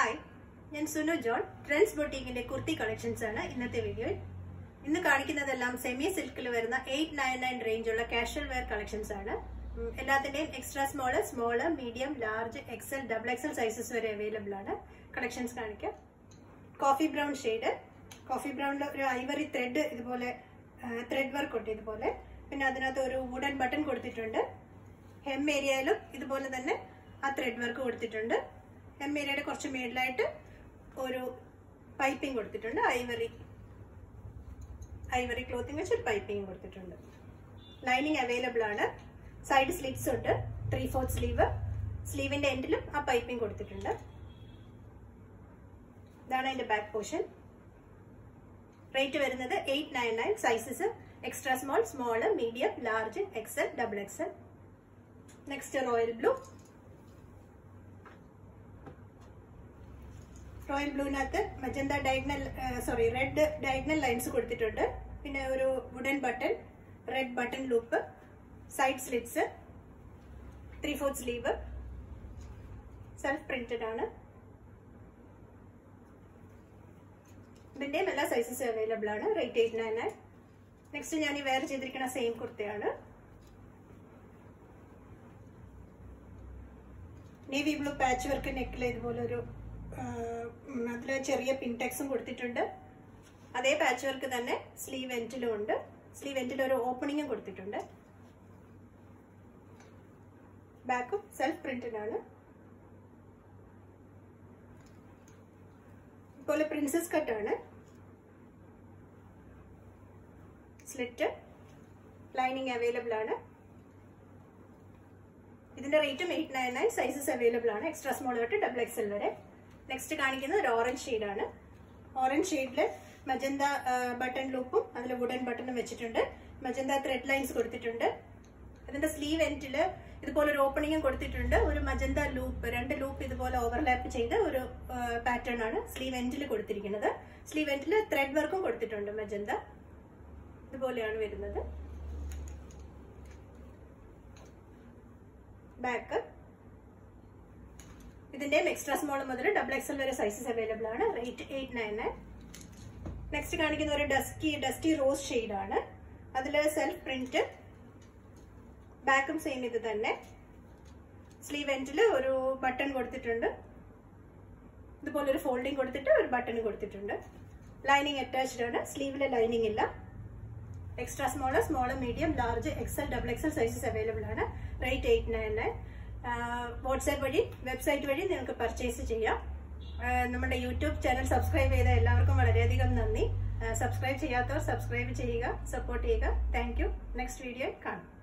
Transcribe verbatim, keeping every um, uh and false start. हाय ഞാൻ Sunu John trends ബുട്ടീക്കിന്റെ kurti collections ആണ് ഇന്നത്തെ വീഡിയോയിൽ ഇന്ന് കാണിക്കുന്നതെല്ലാം സെമി സിൽക്കിൽ വരുന്ന എട്ട് തൊണ്ണൂറ്റി ഒൻപത് റേഞ്ച് ഉള്ള കാഷ്വൽ വെയർ കളക്ഷൻസ് ആണ് എല്ലാത്തിന്റെയും extra small small medium large XL double XL sizes വരെ അവൈലബിൾ ആണ് കളക്ഷൻസ് കാണിക്കാം കോഫി ബ്രൗൺ ഷേഡ് കോഫി ബ്രൗണിൽ ഒരു ഐവറി ത്രെഡ് ഇതുപോലെ ത്രെഡ് വർക്ക് ഉണ്ട് ഇതുപോലെ പിന്നെ അതിനകത്ത് ഒരു വുഡൻ ബട്ടൺ കൊടുത്തിട്ടുണ്ട് ഹെം ഏരിയയിലും ഇതുപോലെ തന്നെ ആ ത്രെഡ് വർക്ക് കൊടുത്തിട്ടുണ്ട് ഹെം ഏരിയയുടെ കുറച്ച് മിഡിലായിട്ട് ഒരു പൈപ്പിംഗ് കൊടുത്തിട്ടുണ്ട് ഐവറി ഐവറി ക്ലോത്തിങ് വെച്ച് ഒരു പൈപ്പിംഗ് കൊടുത്തിട്ടുണ്ട് ലൈനിങ് അവൈലബിൾ ആണ് സൈഡ് സ്ലീവ്സ് ഉണ്ട് ത്രീ ഫോർത്ത് സ്ലീവ് സ്ലീവിന്റെ എൻഡിലും ആ പൈപ്പിംഗ് കൊടുത്തിട്ടുണ്ട് ഇതാണ് അതിന്റെ ബാക്ക് പോർഷൻ റേറ്റ് വരുന്നത് എട്ട് തൊണ്ണൂറ്റി ഒൻപത് sizes extra small small medium large XL double XL next royal blue royal ബ്ലൂവിനകത്ത് magenta diagonal sorry red diagonal lines കൊടുത്തിട്ടുണ്ട് പിന്നെ ഒരു wooden button red button loop side slits three fourth sleeve self printed ആണ് ഇതിന്റെയും എല്ലാ sizes available ആണ് rate എട്ട് തൊണ്ണൂറ്റി ഒൻപത് നെക്സ്റ്റ് ഞാൻ ഈ വെയർ ചെയ്തിരിക്കുന്ന സെയിം കുർത്തയാണ് നേവി ബ്ലൂ പാച്ച് വർക്ക് നെക്കിൽ ഇതുപോലെ ഒരു അതിൽ ചെറിയ പിൻടെക്സും കൊടുത്തിട്ടുണ്ട് അതേ പാച്ച് വർക്ക് തന്നെ സ്ലീവ് എൻഡിലും ഉണ്ട് സ്ലീവ് എൻഡിൽ ഒരു ഓപ്പണിങ്ങും കൊടുത്തിട്ടുണ്ട് ബാക്കും സെൽഫ് പ്രിന്റഡ് ആണ് ഇതുപോലെ പ്രിൻസസ് കട്ട് ആണ് സ്ലിറ്റ് ലൈനിങ് അവൈലബിൾ ആണ് ഇതിന്റെ റേറ്റും eight nine nine sizes available ആണ് എക്സ്ട്രാ സ്മോൾ തൊട്ട് ഡബിൾ എക്സ് എൽ വരെ നെക്സ്റ്റ് കാണിക്കുന്നത് ഒരു ഓറഞ്ച് ഷെയ്ഡാണ് ഓറഞ്ച് ഷെയ്ഡില് മജന്ത ബട്ടൺ ലൂപ്പും അതിൽ വുഡൻ ബട്ടണും വെച്ചിട്ടുണ്ട് മജന്ത ത്രെഡ് ലൈൻസ് കൊടുത്തിട്ടുണ്ട് അതിന്റെ സ്ലീവ് എൻഡില് ഇതുപോലെ ഒരു ഓപ്പണിങ്ങും കൊടുത്തിട്ടുണ്ട് ഒരു മജന്ത ലൂപ്പ് രണ്ട് ലൂപ്പ് ഇതുപോലെ ഓവർലാപ്പ് ചെയ്ത് ഒരു പാറ്റേൺ ആണ് സ്ലീവ് എൻഡിൽ കൊടുത്തിരിക്കുന്നത് സ്ലീവ് എൻഡിൽ ത്രെഡ് വർക്കും കൊടുത്തിട്ടുണ്ട് മജന്ത ഇതുപോലെയാണ് വരുന്നത് ബാക്ക് ഇതിന്റെയും എക്സ്ട്രാ സ്മോൾ മുതൽ ഡബിൾ എക്സൽ വരെ സൈസസ് അവൈലബിൾ ആണ് rate eight nine nine next കാണിക്കുന്ന ഒരു ഡസ്റ്റി ഡസ്റ്റി റോസ് ഷെയ്ഡ് ആണ് അതിൽ സെൽഫ് പ്രിന്റ് ബാക്കും സെയിം ഇത് തന്നെ സ്ലീവ് എൻഡിൽ ഒരു ബട്ടൺ കൊടുത്തിട്ടുണ്ട് ഇതുപോലെ ഒരു ഫോൾഡിങ് കൊടുത്തിട്ട് ഒരു ബട്ടൺ കൊടുത്തിട്ടുണ്ട് ലൈനിങ് അറ്റാച്ച്ഡ് ആണ് സ്ലീവിലെ ലൈനിങ് ഇല്ല extra small small medium large XL double XL sizes available ആണ് rate eight nine nine WhatsApp വഴി വെബ്സൈറ്റ് വഴി നിങ്ങൾക്ക് പർച്ചേസ് ചെയ്യാം നമ്മുടെ യൂട്യൂബ് ചാനൽ സബ്സ്ക്രൈബ് ചെയ്ത എല്ലാവർക്കും വളരെയധികം നന്ദി സബ്സ്ക്രൈബ് ചെയ്യാത്തവർ സബ്സ്ക്രൈബ് ചെയ്യുക സപ്പോർട്ട് ചെയ്യുക താങ്ക് യു നെക്സ്റ്റ് വീഡിയോ കാണാം